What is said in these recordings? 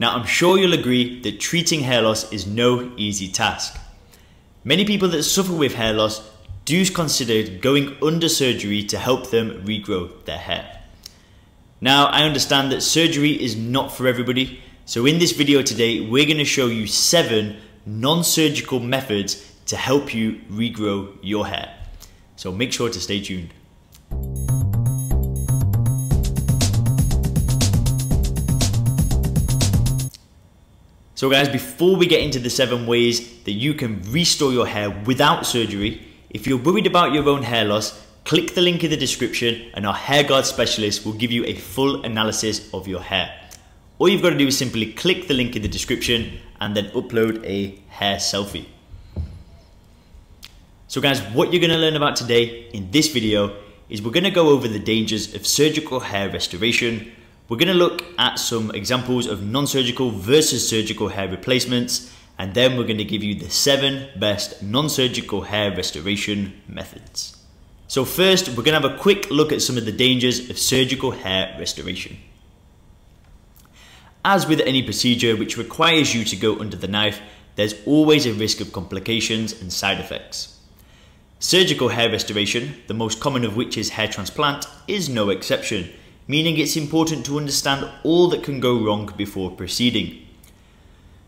Now, I'm sure you'll agree that treating hair loss is no easy task. Many people that suffer with hair loss do consider going under surgery to help them regrow their hair. Now, I understand that surgery is not for everybody, so in this video today, we're going to show you 7 non-surgical methods to help you regrow your hair. So make sure to stay tuned. So guys, before we get into the 7 ways that you can restore your hair without surgery, if you're worried about your own hair loss, click the link in the description and our HairGuard specialist will give you a full analysis of your hair. All you've got to do is simply click the link in the description and then upload a hair selfie. So guys, what you're going to learn about today in this video is we're going to go over the dangers of surgical hair restoration. We're going to look at some examples of non-surgical versus surgical hair replacements, and then we're going to give you the 7 best non-surgical hair restoration methods. So first, we're going to have a quick look at some of the dangers of surgical hair restoration. As with any procedure which requires you to go under the knife, there's always a risk of complications and side effects. Surgical hair restoration, the most common of which is hair transplant, is no exception, meaning it's important to understand all that can go wrong before proceeding.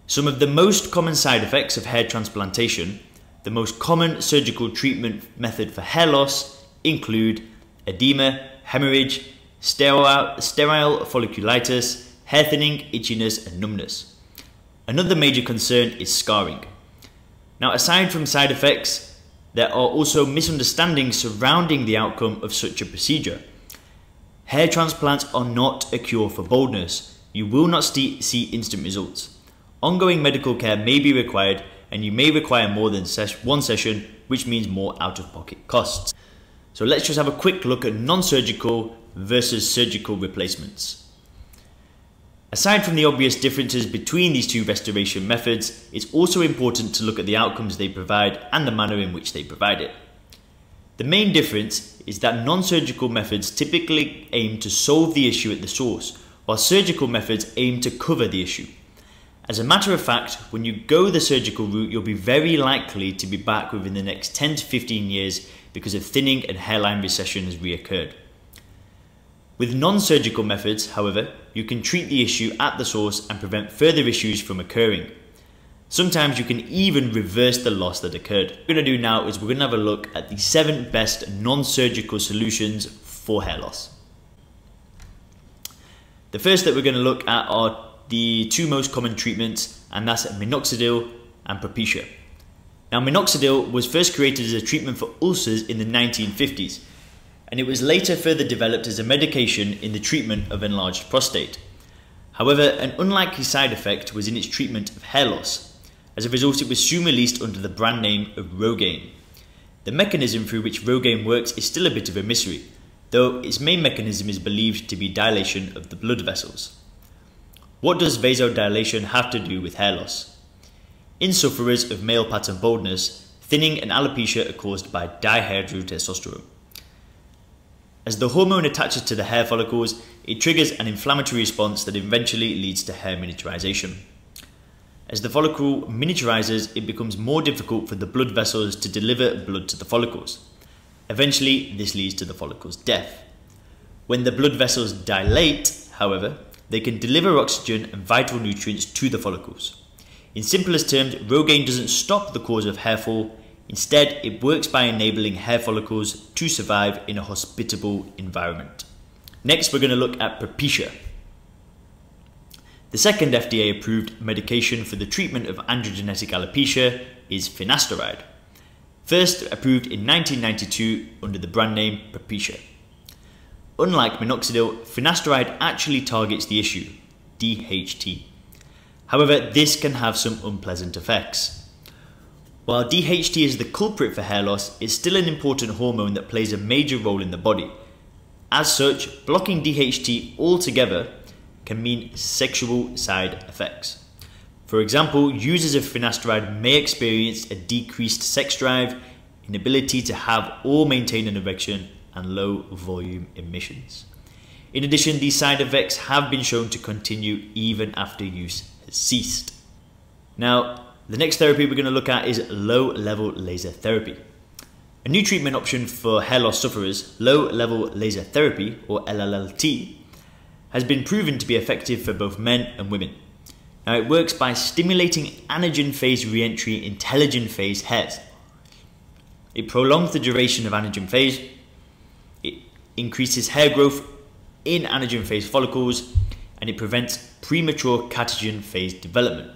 Some of the most common side effects of hair transplantation, the most common surgical treatment method for hair loss, include edema, hemorrhage, sterile folliculitis, hair thinning, itchiness and numbness. Another major concern is scarring. Now, aside from side effects, there are also misunderstandings surrounding the outcome of such a procedure. Hair transplants are not a cure for baldness. You will not see instant results. Ongoing medical care may be required, and you may require more than one session, which means more out-of-pocket costs. So let's just have a quick look at non-surgical versus surgical replacements. Aside from the obvious differences between these 2 restoration methods, it's also important to look at the outcomes they provide and the manner in which they provide it. The main difference is that non-surgical methods typically aim to solve the issue at the source, while surgical methods aim to cover the issue. As a matter of fact, when you go the surgical route, you'll be very likely to be back within the next 10 to 15 years because of thinning and hairline recession has reoccurred. With non-surgical methods, however, you can treat the issue at the source and prevent further issues from occurring. Sometimes you can even reverse the loss that occurred. What we're going to do now is we're going to have a look at the 7 best non-surgical solutions for hair loss. The first that we're going to look at are the 2 most common treatments, and that's minoxidil and Propecia. Now, minoxidil was first created as a treatment for ulcers in the 1950s, and it was later further developed as a medication in the treatment of enlarged prostate. However, an unlikely side effect was in its treatment of hair loss. As a result, it was soon released under the brand name of Rogaine. The mechanism through which Rogaine works is still a bit of a mystery, though its main mechanism is believed to be dilation of the blood vessels. What does vasodilation have to do with hair loss? In sufferers of male pattern baldness, thinning and alopecia are caused by dihydrotestosterone. As the hormone attaches to the hair follicles, it triggers an inflammatory response that eventually leads to hair miniaturization. As the follicle miniaturizes, it becomes more difficult for the blood vessels to deliver blood to the follicles. Eventually, this leads to the follicle's death. When the blood vessels dilate, however, they can deliver oxygen and vital nutrients to the follicles. In simplest terms, Rogaine doesn't stop the cause of hair fall. Instead, it works by enabling hair follicles to survive in a hospitable environment. Next, we're going to look at Propecia. The second FDA-approved medication for the treatment of androgenetic alopecia is finasteride, first approved in 1992 under the brand name Propecia. Unlike minoxidil, finasteride actually targets the issue, DHT. However, this can have some unpleasant effects. While DHT is the culprit for hair loss, it's still an important hormone that plays a major role in the body. As such, blocking DHT altogether can mean sexual side effects. For example, users of finasteride may experience a decreased sex drive, inability to have or maintain an erection, and low volume emissions. In addition, these side effects have been shown to continue even after use has ceased. Now, the next therapy we're going to look at is low-level laser therapy. A new treatment option for hair loss sufferers, low-level laser therapy, or LLLT, has been proven to be effective for both men and women. Now, it works by stimulating anagen phase re-entry in telogen phase hairs. It prolongs the duration of anagen phase, it increases hair growth in anagen phase follicles, and it prevents premature catagen phase development.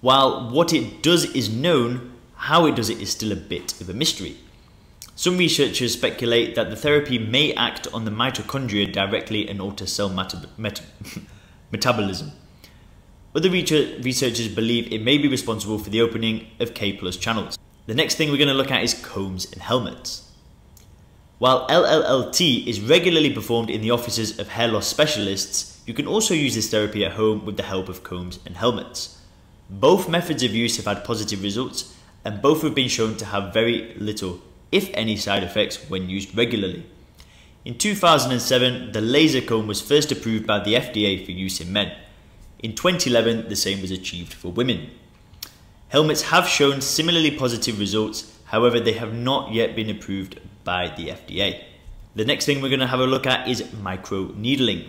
While what it does is known, how it does it is still a bit of a mystery. Some researchers speculate that the therapy may act on the mitochondria directly and alter cell metabolism. Other researchers believe it may be responsible for the opening of K+ channels. The next thing we're going to look at is combs and helmets. While LLLT is regularly performed in the offices of hair loss specialists, you can also use this therapy at home with the help of combs and helmets. Both methods of use have had positive results, and both have been shown to have very little, if any, side effects when used regularly. In 2007, the laser comb was first approved by the FDA for use in men. In 2011, the same was achieved for women. Helmets have shown similarly positive results, however, they have not yet been approved by the FDA. The next thing we're going to have a look at is microneedling.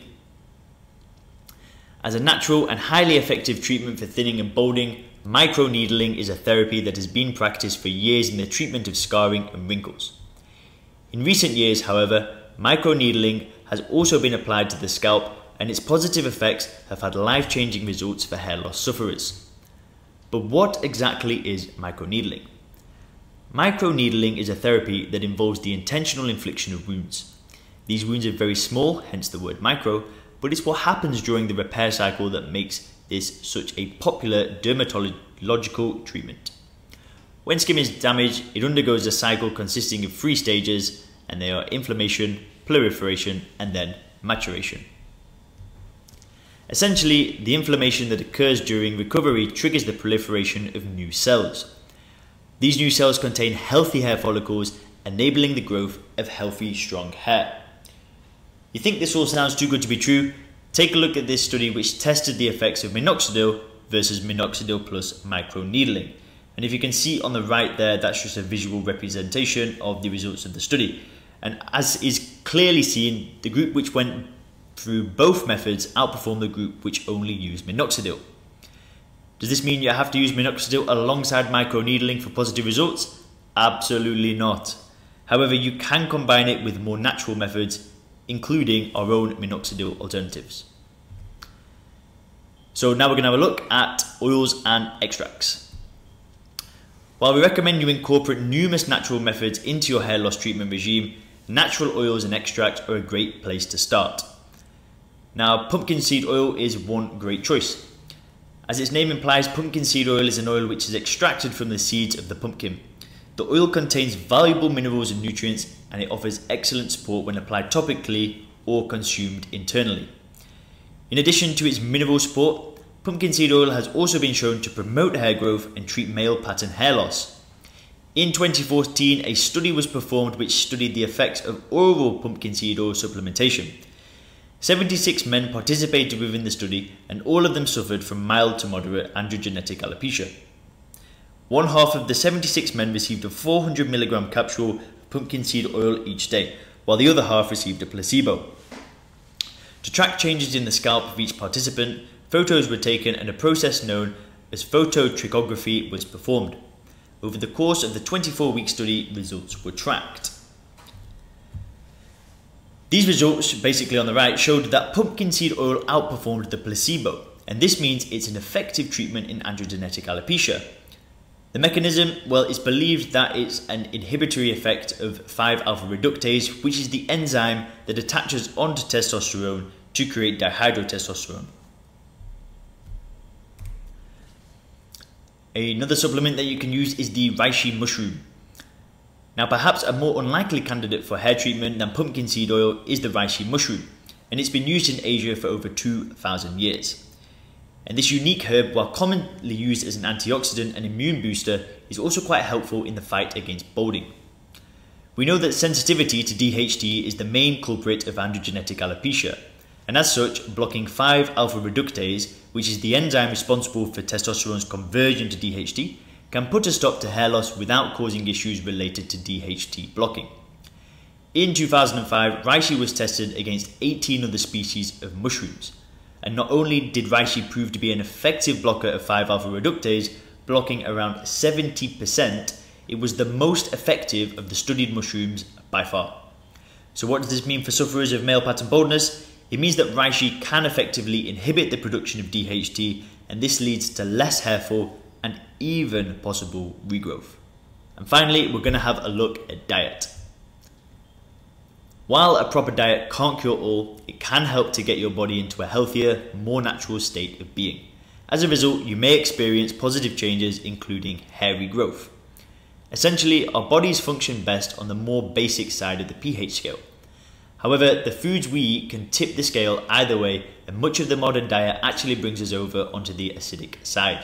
As a natural and highly effective treatment for thinning and balding, microneedling is a therapy that has been practiced for years in the treatment of scarring and wrinkles. In recent years, however, microneedling has also been applied to the scalp, and its positive effects have had life-changing results for hair loss sufferers. But what exactly is microneedling? Microneedling is a therapy that involves the intentional infliction of wounds. These wounds are very small, hence the word micro, but it's what happens during the repair cycle that makes this such a popular dermatological treatment. When skin is damaged, it undergoes a cycle consisting of three stages, and they are inflammation, proliferation, and then maturation. Essentially, the inflammation that occurs during recovery triggers the proliferation of new cells. These new cells contain healthy hair follicles, enabling the growth of healthy, strong hair. You think this all sounds too good to be true? Take a look at this study which tested the effects of minoxidil versus minoxidil plus microneedling. And if you can see on the right there, that's just a visual representation of the results of the study. And as is clearly seen, the group which went through both methods outperformed the group which only used minoxidil. Does this mean you have to use minoxidil alongside microneedling for positive results? Absolutely not. However, you can combine it with more natural methods, including our own minoxidil alternatives. So now we're going to have a look at oils and extracts. While we recommend you incorporate numerous natural methods into your hair loss treatment regime, natural oils and extracts are a great place to start. Now, pumpkin seed oil is one great choice. As its name implies, pumpkin seed oil is an oil which is extracted from the seeds of the pumpkin. The oil contains valuable minerals and nutrients, and it offers excellent support when applied topically or consumed internally. In addition to its mineral support, pumpkin seed oil has also been shown to promote hair growth and treat male pattern hair loss. In 2014, a study was performed which studied the effects of oral pumpkin seed oil supplementation. 76 men participated within the study, and all of them suffered from mild to moderate androgenetic alopecia. One half of the 76 men received a 400 mg capsule of pumpkin seed oil each day, while the other half received a placebo. To track changes in the scalp of each participant, photos were taken and a process known as phototrichography was performed. Over the course of the 24-week study, results were tracked. These results, basically on the right, showed that pumpkin seed oil outperformed the placebo, and this means it's an effective treatment in androgenetic alopecia. The mechanism, well, it's believed that it's an inhibitory effect of 5-alpha reductase, which is the enzyme that attaches onto testosterone to create dihydrotestosterone. Another supplement that you can use is the reishi mushroom. Now, perhaps a more unlikely candidate for hair treatment than pumpkin seed oil is the reishi mushroom, and it's been used in Asia for over 2,000 years. And this unique herb, while commonly used as an antioxidant and immune booster, is also quite helpful in the fight against balding. We know that sensitivity to DHT is the main culprit of androgenetic alopecia, and as such, blocking 5-alpha reductase, which is the enzyme responsible for testosterone's conversion to DHT, can put a stop to hair loss without causing issues related to DHT blocking. In 2005, reishi was tested against 18 other species of mushrooms, and not only did reishi prove to be an effective blocker of 5-alpha reductase, blocking around 70%, it was the most effective of the studied mushrooms by far. So what does this mean for sufferers of male pattern baldness? It means that reishi can effectively inhibit the production of DHT, and this leads to less hair fall and even possible regrowth. And finally, we're going to have a look at diet. While a proper diet can't cure all, it can help to get your body into a healthier, more natural state of being. As a result, you may experience positive changes, including hair regrowth. Essentially, our bodies function best on the more basic side of the pH scale. However, the foods we eat can tip the scale either way, and much of the modern diet actually brings us over onto the acidic side.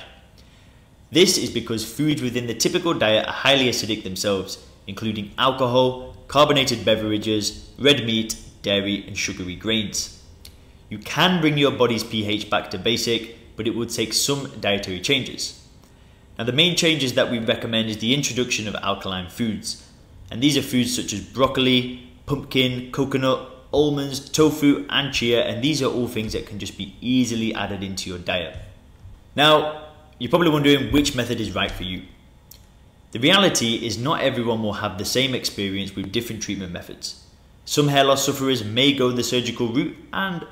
This is because foods within the typical diet are highly acidic themselves, including alcohol, carbonated beverages, red meat, dairy, and sugary grains. You can bring your body's pH back to basic, but it will take some dietary changes. Now, the main changes that we recommend is the introduction of alkaline foods, and these are foods such as broccoli, pumpkin, coconut, almonds, tofu and chia, and these are all things that can just be easily added into your diet. Now, you're probably wondering which method is right for you. The reality is not everyone will have the same experience with different treatment methods. Some hair loss sufferers may go the surgical route and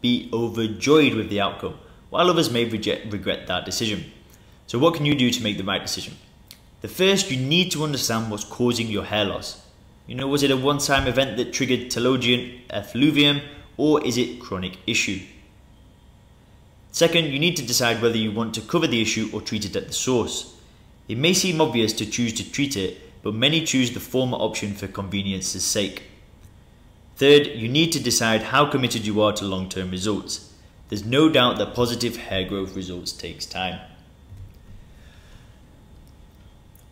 be overjoyed with the outcome, while others may regret that decision. So what can you do to make the right decision? The first, you need to understand what's causing your hair loss. You know, was it a one-time event that triggered telogen effluvium, or is it a chronic issue? Second, you need to decide whether you want to cover the issue or treat it at the source. It may seem obvious to choose to treat it, but many choose the former option for convenience's sake. Third, you need to decide how committed you are to long-term results. There's no doubt that positive hair growth results takes time.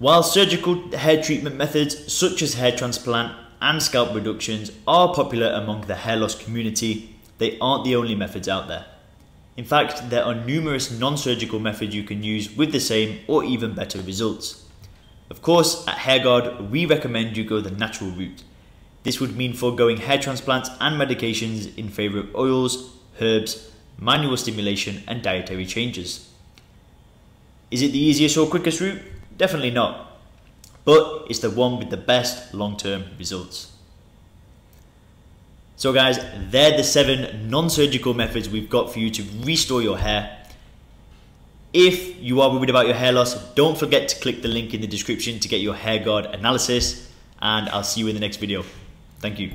While surgical hair treatment methods such as hair transplant and scalp reductions are popular among the hair loss community, they aren't the only methods out there. In fact, there are numerous non-surgical methods you can use with the same or even better results. Of course, at HairGuard, we recommend you go the natural route. This would mean foregoing hair transplants and medications in favor of oils, herbs, manual stimulation and dietary changes. Is it the easiest or quickest route? Definitely not, but it's the one with the best long-term results. So guys, they're the 7 non-surgical methods we've got for you to restore your hair. If you are worried about your hair loss, don't forget to click the link in the description to get your HairGuard analysis, and I'll see you in the next video. Thank you.